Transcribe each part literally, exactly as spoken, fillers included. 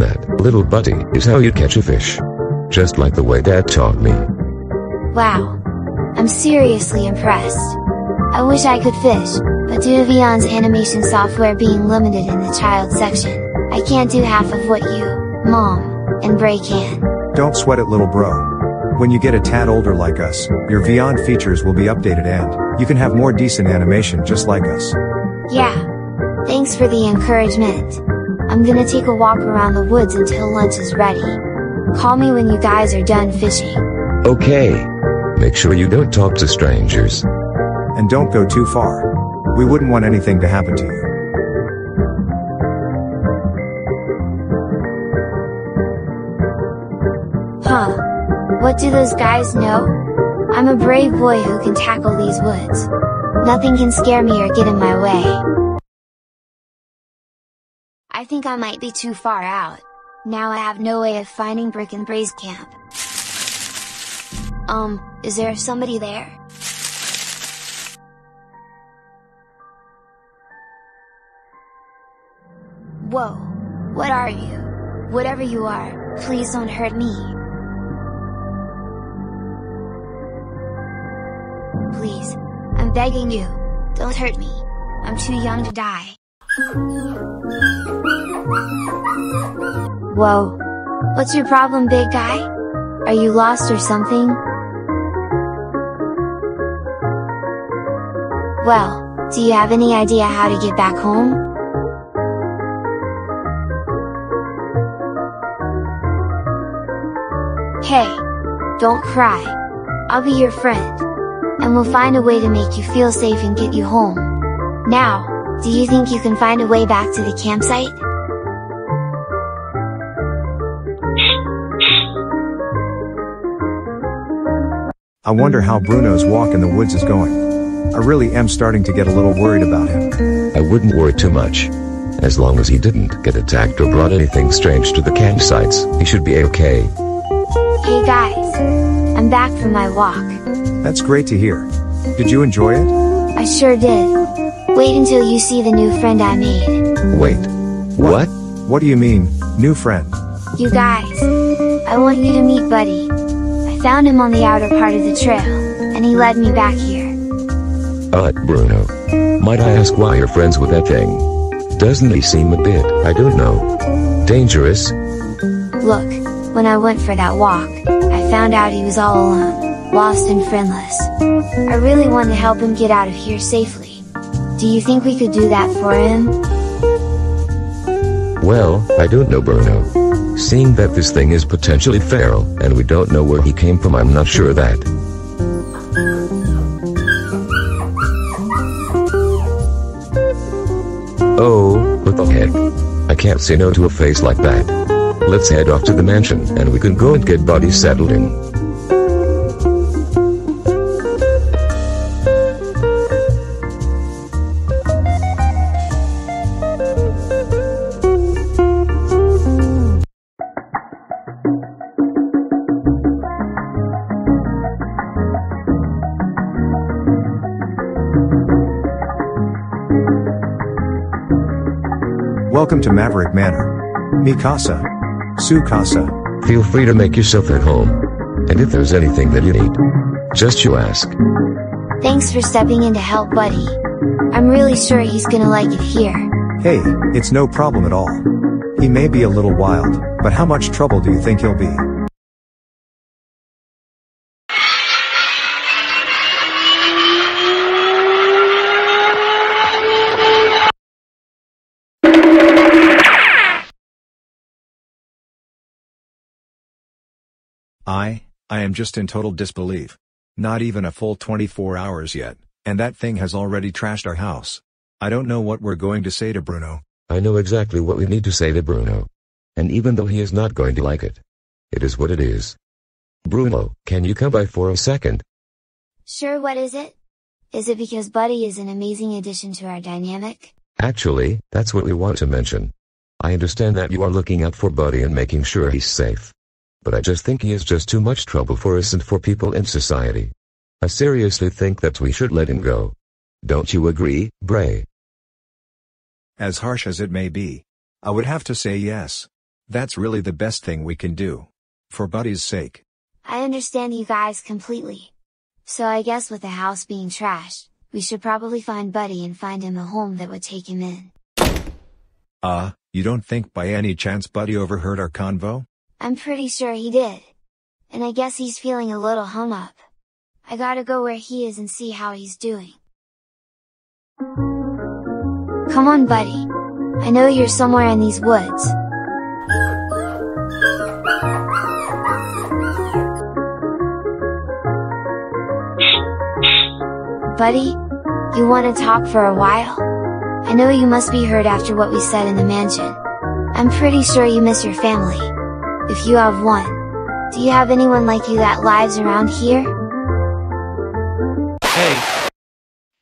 And that, little buddy, is how you catch a fish. Just like the way Dad taught me. Wow. I'm seriously impressed. I wish I could fish, but due to Vyond's animation software being limited in the child section, I can't do half of what you, Mom, and Bray can. Don't sweat it, little bro. When you get a tad older like us, your Vyond features will be updated and you can have more decent animation just like us. Yeah. Thanks for the encouragement. I'm gonna take a walk around the woods until lunch is ready. Call me when you guys are done fishing. Okay. Make sure you don't talk to strangers. And don't go too far. We wouldn't want anything to happen to you. Huh. What do those guys know? I'm a brave boy who can tackle these woods. Nothing can scare me or get in my way. I think I might be too far out. Now I have no way of finding Brick and Brace camp. Um, is there somebody there? Whoa! What are you? Whatever you are, please don't hurt me. Please, I'm begging you, don't hurt me. I'm too young to die. Whoa! What's your problem, big guy? Are you lost or something? Well, do you have any idea how to get back home? Hey, don't cry. I'll be your friend. And we'll find a way to make you feel safe and get you home. Now, do you think you can find a way back to the campsite? I wonder how Bruno's walk in the woods is going. I really am starting to get a little worried about him. I wouldn't worry too much. As long as he didn't get attacked or brought anything strange to the campsites, he should be okay. Hey guys, I'm back from my walk. That's great to hear. Did you enjoy it? I sure did. Wait until you see the new friend I made. Wait. What? What, what do you mean, new friend? You guys, I want you to meet Buddy. I found him on the outer part of the trail, and he led me back here. Uh, Bruno. Might I ask why you're friends with that thing? Doesn't he seem a bit, I don't know, dangerous? Look. When I went for that walk, I found out he was all alone, lost and friendless. I really want to help him get out of here safely. Do you think we could do that for him? Well, I don't know, Bruno. Seeing that this thing is potentially feral, and we don't know where he came from, I'm not sure that. Oh, what the heck? I can't say no to a face like that. Let's head off to the mansion, and we can go and get Buddy settled in. Welcome to Maverick Manor. Mi casa. Su casa. Feel free to make yourself at home. And if there's anything that you need, just you ask. Thanks for stepping in to help Buddy. I'm really sure he's gonna like it here. Hey, it's no problem at all. He may be a little wild, but how much trouble do you think he'll be? I, I am just in total disbelief. Not even a full twenty-four hours yet, and that thing has already trashed our house. I don't know what we're going to say to Bruno. I know exactly what we need to say to Bruno. And even though he is not going to like it, it is what it is. Bruno, can you come by for a second? Sure, what is it? Is it because Buddy is an amazing addition to our dynamic? Actually, that's what we want to mention. I understand that you are looking out for Buddy and making sure he's safe. But I just think he is just too much trouble for us and for people in society. I seriously think that we should let him go. Don't you agree, Bray? As harsh as it may be, I would have to say yes. That's really the best thing we can do. For Buddy's sake. I understand you guys completely. So I guess with the house being trashed, we should probably find Buddy and find him a home that would take him in. Ah, uh, you don't think by any chance Buddy overheard our convo? I'm pretty sure he did. And I guess he's feeling a little hung up. I gotta go where he is and see how he's doing. Come on, Buddy. I know you're somewhere in these woods. Buddy, you wanna talk for a while? I know you must be hurt after what we said in the mansion. I'm pretty sure you miss your family. If you have one. Do you have anyone like you that lives around here? Hey!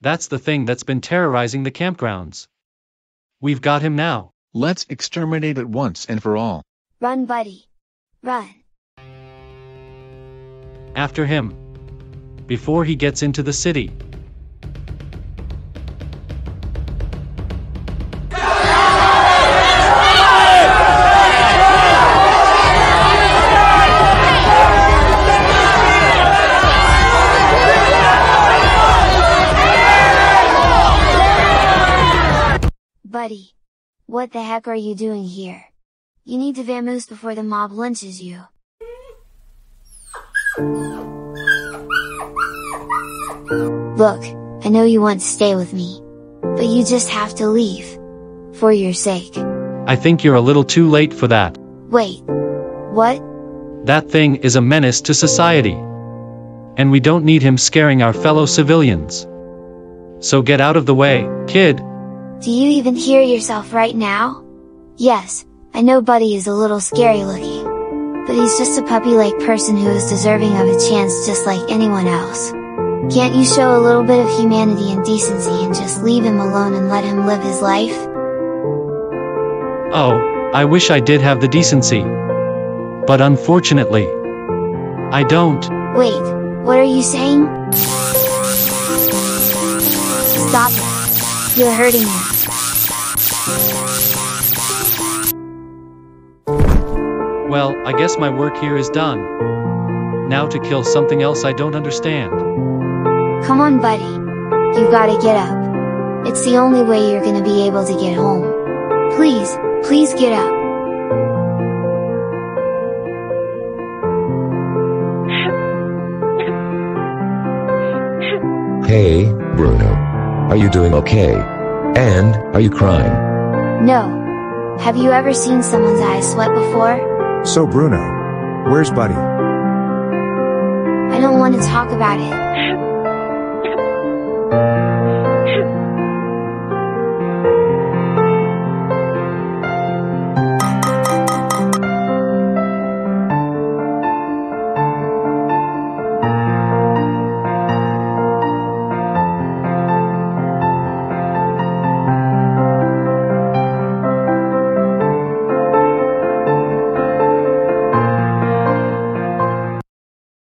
That's the thing that's been terrorizing the campgrounds. We've got him now. Let's exterminate it once and for all. Run, Buddy. Run. After him. Before he gets into the city. Buddy, what the heck are you doing here? You need to vamoose before the mob lynches you. Look, I know you want to stay with me, but you just have to leave. For your sake. I think you're a little too late for that. Wait, what? That thing is a menace to society. And we don't need him scaring our fellow civilians. So get out of the way, kid. Do you even hear yourself right now? Yes, I know Buddy is a little scary looking, but he's just a puppy-like person who is deserving of a chance just like anyone else. Can't you show a little bit of humanity and decency and just leave him alone and let him live his life? Oh, I wish I did have the decency. But unfortunately, I don't. Wait, what are you saying? Stop it. You're hurting him. Well, I guess my work here is done. Now to kill something else I don't understand. Come on, Buddy. You gotta get up. It's the only way you're gonna be able to get home. Please, please get up. Hey, Bruno. Are you doing okay? And, are you crying? No. Have you ever seen someone's eyes sweat before? So Bruno, where's Buddy? I don't want to talk about it.